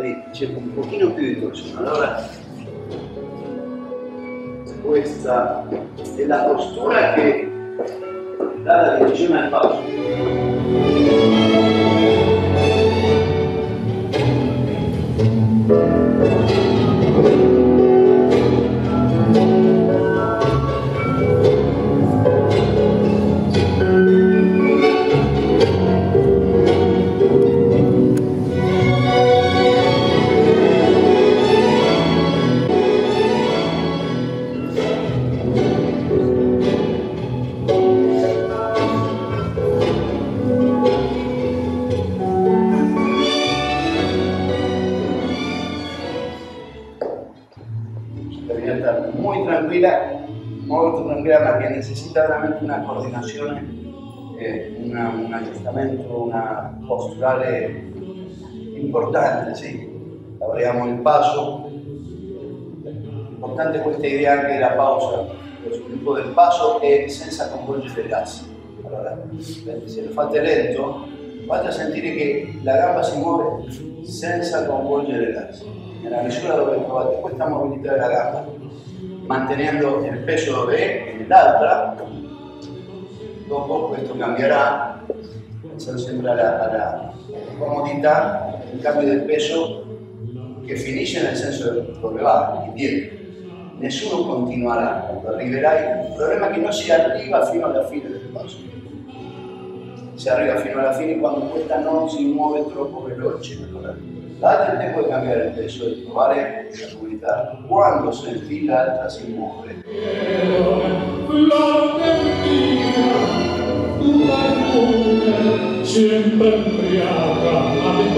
vedi, cerco un pochino più di torsione. Allora, questa è la postura che dà la direzione al passo. Ma que necesita realmente una coordinación, un ajustamiento, una postura importante, ¿sí? Lavoriamo il passo, importante questa idea anche della pausa, lo sviluppo del passo è senza coinvolgere l'asse. Allora, se lo fate lento, fate sentire che la gamba si muove senza coinvolgere l'asse. Nella misura dove trovate questa mobilità della gamba, mantenendo il peso dove è nell'altra, dopo questo cambierà, pensando sempre alla comodità, il cambio del peso che finisce nel senso dove va, indietro. Nessuno continuerà, quando arriverai, il problema è che non si arriva fino alla fine del passo. Si arriva fino alla fine quando questa non si muove troppo veloce. Date il tempo di cambiare il peso e trovare la comunità. Quando senti l'altra si muove. Sempre